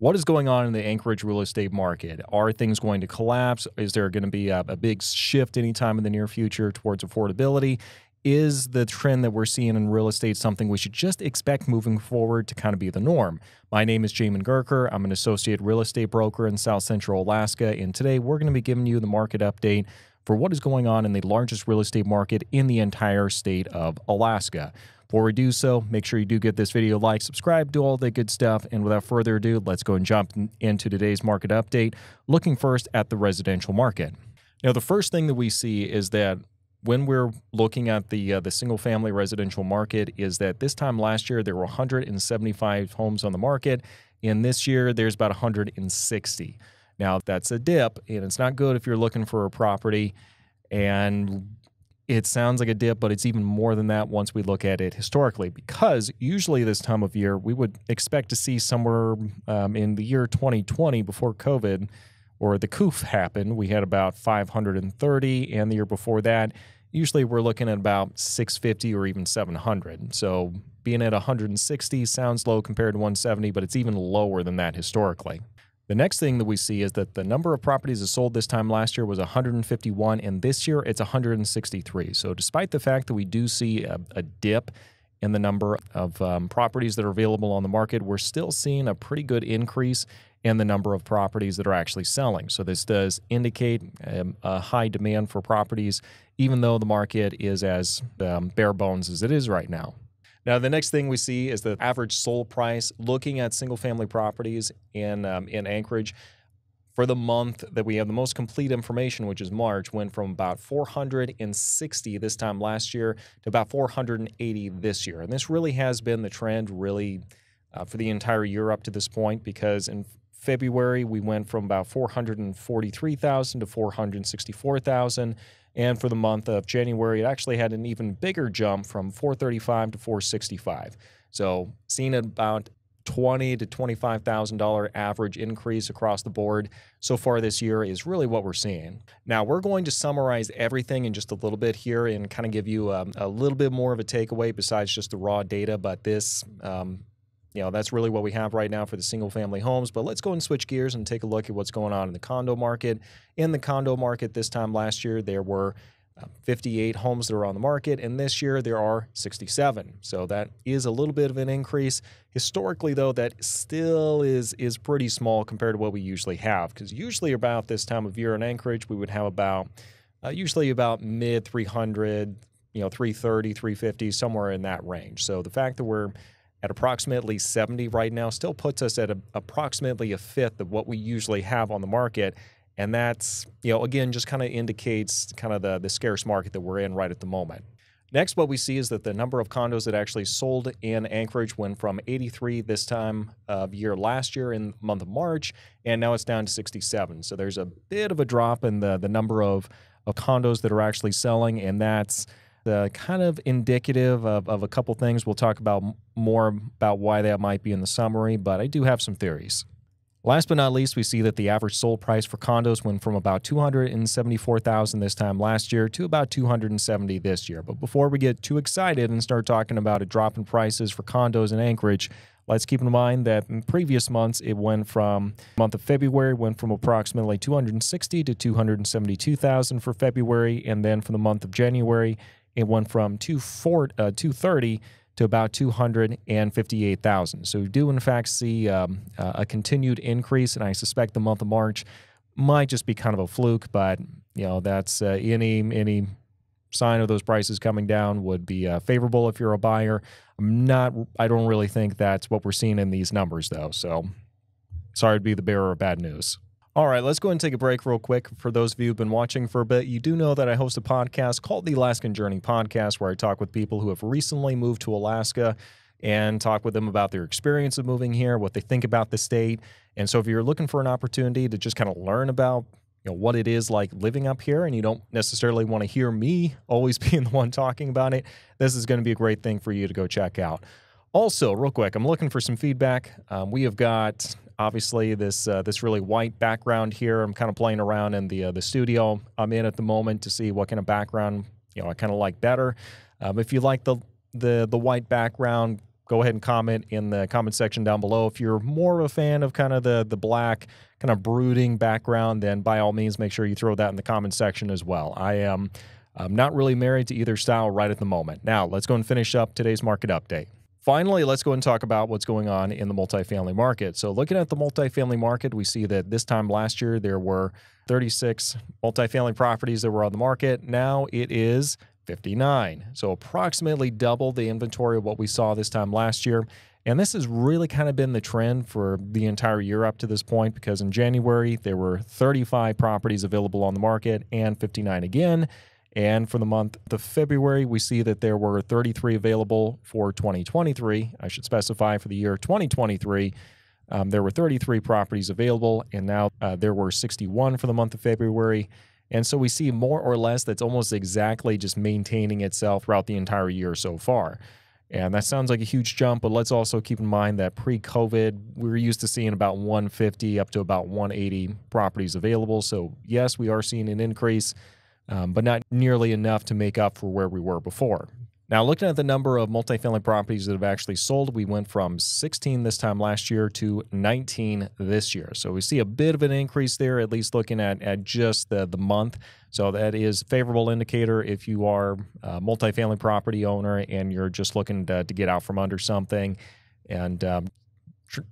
What is going on in the Anchorage real estate market? Are things going to collapse? Is there going to be a big shift anytime in the near future towards affordability? Is the trend that we're seeing in real estate something we should just expect moving forward to kind of be the norm? My name is Jamin Goecker. I'm an associate real estate broker in South Central Alaska, and today we're going to be giving you the market update for what is going on in the largest real estate market in the entire state of Alaska. Before we do so, make sure you do get this video like, subscribe, do all that good stuff. And without further ado, let's go and jump into today's market update, looking first at the residential market. Now, the first thing that we see is that when we're looking at the single-family residential market is that this time last year, there were 175 homes on the market, and this year there's about 160. Now, that's a dip, and it's not good if you're looking for a property, and it sounds like a dip, but it's even more than that once we look at it historically, because usually this time of year, we would expect to see somewhere in the year 2020 before COVID or the COOF happened, we had about 530, and the year before that, usually we're looking at about 650 or even 700. So being at 160 sounds low compared to 170, but it's even lower than that historically. The next thing that we see is that the number of properties that sold this time last year was 151, and this year it's 163. So despite the fact that we do see a dip in the number of properties that are available on the market, we're still seeing a pretty good increase in the number of properties that are actually selling. So this does indicate a high demand for properties, even though the market is as bare bones as it is right now. Now, the next thing we see is the average sold price looking at single-family properties in Anchorage for the month that we have the most complete information, which is March, went from about 460 this time last year to about 480 this year. And this really has been the trend really for the entire year up to this point, because in February we went from about 443,000 to 464,000. And for the month of January, it actually had an even bigger jump from 435 to 465. So seeing about $20,000 to $25,000 average increase across the board so far this year is really what we're seeing. Now, we're going to summarize everything in just a little bit here and kind of give you a little bit more of a takeaway besides just the raw data. But this, you know, that's really what we have right now for the single-family homes. But let's go and switch gears and take a look at what's going on in the condo market. In the condo market this time last year, there were 58 homes that were on the market, and this year there are 67. So that is a little bit of an increase. Historically, though, that still is pretty small compared to what we usually have, because usually about this time of year in Anchorage, we would have about usually about mid-300, you know, 330, 350, somewhere in that range. So the fact that we're at approximately 70 right now still puts us at approximately a fifth of what we usually have on the market. And that's, you know, again, just kind of indicates kind of the scarce market that we're in right at the moment. Next, what we see is that the number of condos that actually sold in Anchorage went from 83 this time of year last year in the month of March, and now it's down to 67. So there's a bit of a drop in the number of condos that are actually selling, and that's kind of indicative of a couple things. We'll talk about more about why that might be in the summary, but I do have some theories. Last but not least, we see that the average sold price for condos went from about $274,000 this time last year to about $270,000 this year. But before we get too excited and start talking about a drop in prices for condos in Anchorage, let's keep in mind that in previous months, it went from the month of February, went from approximately 260 to 272,000 for February, and then for the month of January, it went from 230 to about 258,000. So we do, in fact, see a continued increase, and I suspect the month of March might just be kind of a fluke, but, you know, that's any sign of those prices coming down would be favorable if you're a buyer. I don't really think that's what we're seeing in these numbers, though, so sorry to be the bearer of bad news. All right, let's go and take a break real quick. For those of you who've been watching for a bit, you do know that I host a podcast called the Alaskan Journey Podcast, where I talk with people who have recently moved to Alaska and talk with them about their experience of moving here, what they think about the state. And so if you're looking for an opportunity to just kind of learn about, you know, what it is like living up here, and you don't necessarily want to hear me always being the one talking about it, this is going to be a great thing for you to go check out. Also, real quick, I'm looking for some feedback. We have got, obviously, this really white background here. I'm kind of playing around in the studio I'm in at the moment to see what kind of background, you know, I kind of like better. If you like the white background, go ahead and comment in the comment section down below. If you're more of a fan of kind of the black, kind of brooding background, then by all means, make sure you throw that in the comment section as well. I'm not really married to either style right at the moment. Now, let's go and finish up today's market update. Finally, let's go and talk about what's going on in the multifamily market. So looking at the multifamily market, we see that this time last year, there were 36 multifamily properties that were on the market. Now it is 59. So approximately double the inventory of what we saw this time last year. And this has really kind of been the trend for the entire year up to this point, because in January, there were 35 properties available on the market and 59 again. And for the month of February, we see that there were 33 available for 2023. I should specify for the year 2023, there were 33 properties available, and now there were 61 for the month of February. And so we see more or less that's almost exactly just maintaining itself throughout the entire year so far. And that sounds like a huge jump, but let's also keep in mind that pre-COVID, we were used to seeing about 150 up to about 180 properties available. So yes, we are seeing an increase, but not nearly enough to make up for where we were before. Now, looking at the number of multifamily properties that have actually sold, we went from 16 this time last year to 19 this year. So we see a bit of an increase there, at least looking at just the month. So that is a favorable indicator if you are a multifamily property owner and you're just looking to get out from under something and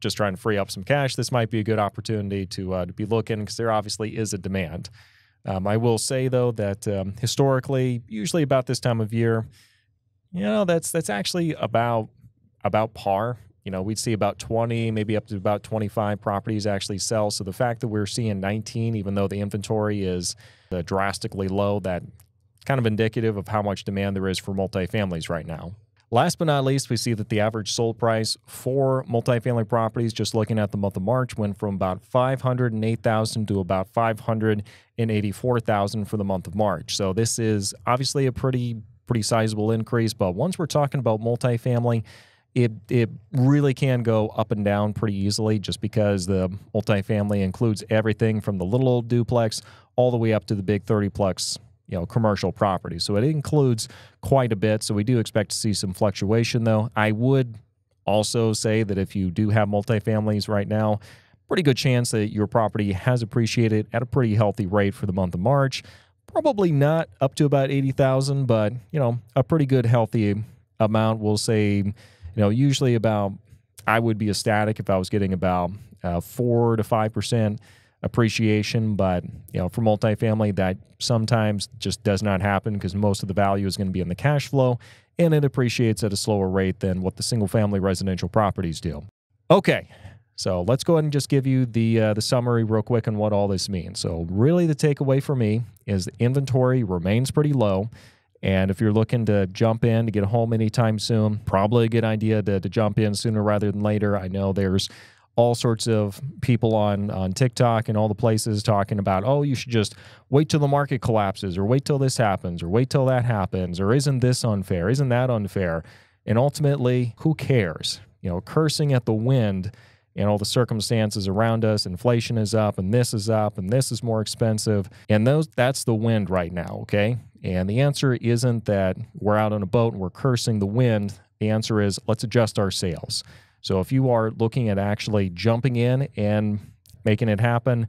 just trying to free up some cash. This might be a good opportunity to be looking, because there obviously is a demand. I will say, though, that historically, usually about this time of year, you know, that's actually about par. You know, we'd see about 20, maybe up to about 25 properties actually sell. So the fact that we're seeing 19, even though the inventory is drastically low, that's kind of indicative of how much demand there is for multifamilies right now. Last but not least, we see that the average sold price for multifamily properties, just looking at the month of March, went from about $508,000 to about $584,000 for the month of March. So this is obviously a pretty sizable increase, but once we're talking about multifamily, it really can go up and down pretty easily, just because the multifamily includes everything from the little old duplex all the way up to the big 30-plex, you know, commercial property. So it includes quite a bit. So we do expect to see some fluctuation, though. I would also say that if you do have multifamilies right now, pretty good chance that your property has appreciated at a pretty healthy rate for the month of March. Probably not up to about 80,000, but, you know, a pretty good healthy amount. We'll say, you know, usually about, I would be ecstatic if I was getting about 4 to 5% appreciation, but, you know, for multifamily, that sometimes just does not happen, because most of the value is going to be in the cash flow, and it appreciates at a slower rate than what the single-family residential properties do. Okay. So let's go ahead and just give you the summary real quick on what all this means. So really the takeaway for me is the inventory remains pretty low. And if you're looking to jump in to get a home anytime soon, probably a good idea to jump in sooner rather than later. I know there's all sorts of people on TikTok and all the places talking about, oh, you should just wait till the market collapses, or wait till this happens, or wait till that happens, or isn't this unfair, isn't that unfair? And ultimately, who cares? You know, cursing at the wind and all the circumstances around us. Inflation is up, and this is up, and this is more expensive. And that's the wind right now, okay? And the answer isn't that we're out on a boat and we're cursing the wind. The answer is, let's adjust our sails. So if you are looking at actually jumping in and making it happen,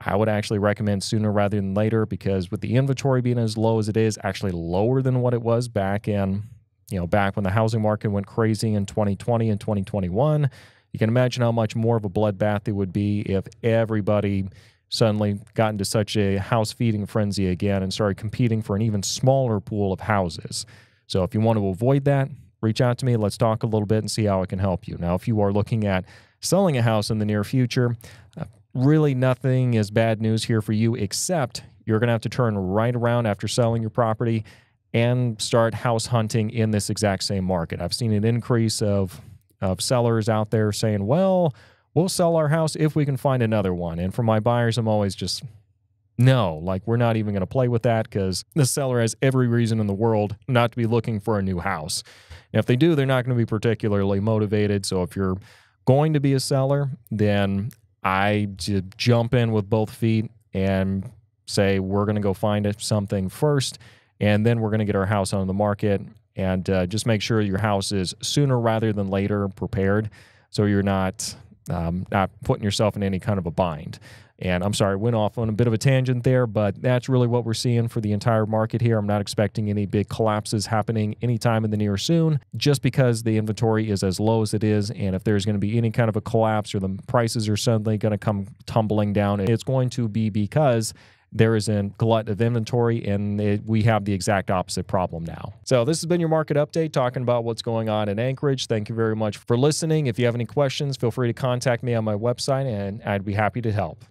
I would actually recommend sooner rather than later, because with the inventory being as low as it is, actually lower than what it was back in, you know, back when the housing market went crazy in 2020 and 2021, you can imagine how much more of a bloodbath it would be if everybody suddenly got into such a house feeding frenzy again and started competing for an even smaller pool of houses. So if you want to avoid that, reach out to me. Let's talk a little bit and see how I can help you. Now, if you are looking at selling a house in the near future, really nothing is bad news here for you, except you're going to have to turn right around after selling your property and start house hunting in this exact same market. I've seen an increase of sellers out there saying, well, we'll sell our house if we can find another one. And for my buyers, I'm always just, no, like, we're not even going to play with that, because the seller has every reason in the world not to be looking for a new house. And if they do, they're not going to be particularly motivated. So if you're going to be a seller, then I jump in with both feet and say, we're going to go find something first, and then we're going to get our house on the market And just make sure your house is sooner rather than later prepared, so you're not not putting yourself in any kind of a bind. And I'm sorry, I went off on a bit of a tangent there, but that's really what we're seeing for the entire market here. I'm not expecting any big collapses happening anytime in the near soon, just because the inventory is as low as it is. And if there's going to be any kind of a collapse or the prices are suddenly going to come tumbling down, it's going to be because there is a glut of inventory, and we have the exact opposite problem now. So this has been your market update, talking about what's going on in Anchorage. Thank you very much for listening. If you have any questions, feel free to contact me on my website, and I'd be happy to help.